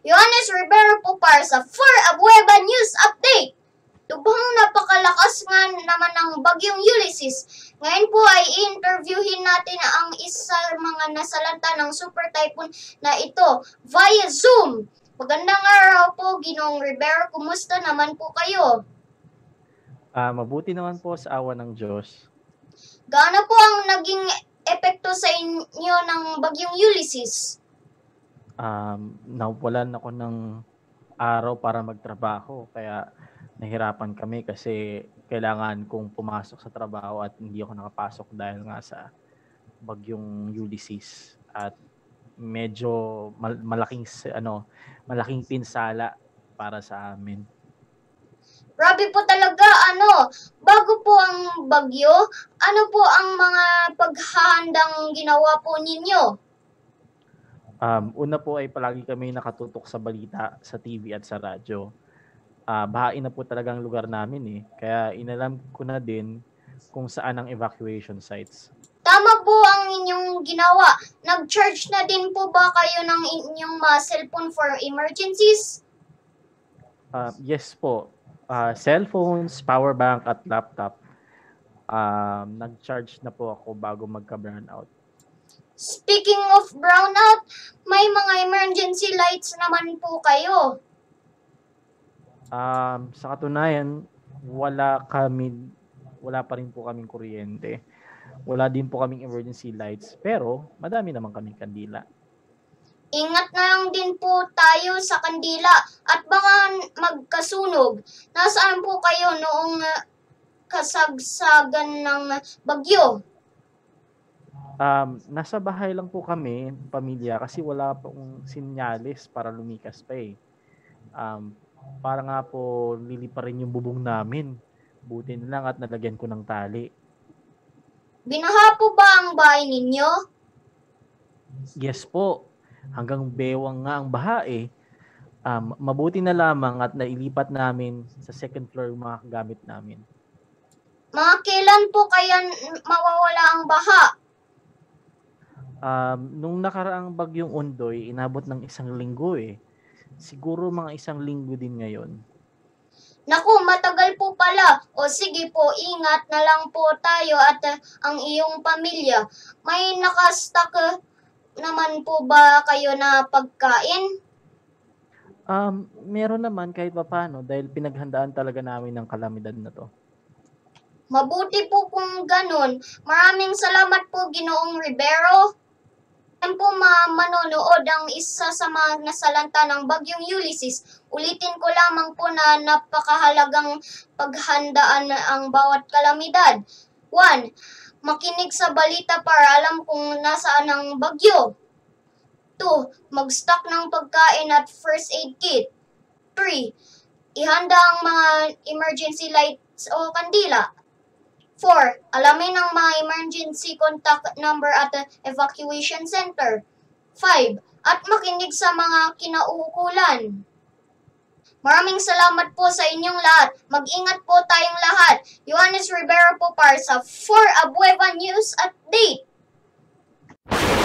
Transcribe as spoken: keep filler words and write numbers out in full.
Johan Rivero po para sa four Abueva News Update. Lubhang napakalakas nga naman ng Bagyong Ulysses. Ngayon po ay interviewin natin ang isa mga nasalanta ng Super Typhoon na ito via Zoom. Magandang araw po, Ginong Rivero. Kumusta naman po kayo? Uh, mabuti naman po sa awa ng Diyos. Gaano po ang naging epekto sa inyo ng Bagyong Ulysses? Um, nawalan ako ng araw para magtrabaho kaya nahirapan kami kasi kailangan kong pumasok sa trabaho at hindi ako nakapasok dahil nga sa Bagyong Ulysses at medyo mal malaking ano malaking pinsala para sa amin. Grabe po talaga ano bago po ang bagyo, ano po ang mga paghahandang ginawa po ninyo? Um, una po ay palagi kami nakatutok sa balita sa T V at sa radyo. Uh, bahain na po talagang lugar namin eh. Kaya inalam ko na din kung saan ang evacuation sites. Tama po ang inyong ginawa. Nag-charge na din po ba kayo ng inyong uh, cellphone for emergencies? Uh, yes po. Uh, cellphones, power bank at laptop. Uh, nag-charge na po ako bago magka-brownout. Speaking of brownout, may mga emergency lights naman po kayo. Um, sa katunayan, wala kami, wala pa rin po kaming kuryente. Wala din po kaming emergency lights, pero madami naman kaming kandila. Ingat na lang din po tayo sa kandila at baka magkasunog. Nasaan po kayo noong kasagsagan ng bagyo? Um, nasa bahay lang po kami, pamilya, kasi wala pong sinyalis para lumikas pa eh. Um, para nga po lilipa rin yung bubong namin. Buti na lang at nalagyan ko ng tali. Binaha po ba ang bahay ninyo? Yes po. Hanggang bewang nga ang baha eh. Um, mabuti na lamang at nailipat namin sa second floor yung mga gamit namin. Mga kailan po kaya mawawala ang baha? Um, nung nakaraang Bagyong Ondoy, inabot ng isang linggo eh. Siguro mga isang linggo din ngayon. Naku, matagal po pala. O sige po, ingat na lang po tayo at uh, ang iyong pamilya. May nakastock uh, naman po ba kayo na pagkain? Um, meron naman kahit paano dahil pinaghandaan talaga namin ng kalamidad na to. Mabuti po kung ganun. Maraming salamat po, Ginoong Rivero. Yan po manonood ang isa sa mga nasalanta ng Bagyong Ulysses. Ulitin ko lamang po na napakahalagang paghandaan ang bawat kalamidad. one. Makinig sa balita para alam kung nasaan ang bagyo. two. Mag-stock ng pagkain at first aid kit. three. Ihanda ang mga emergency lights o kandila. four. Alamin ang mga emergency contact number at evacuation center. five. At makinig sa mga kinauukulan. Maraming salamat po sa inyong lahat. Mag-ingat po tayong lahat. Johan Rivero po para sa four Abueva News Update.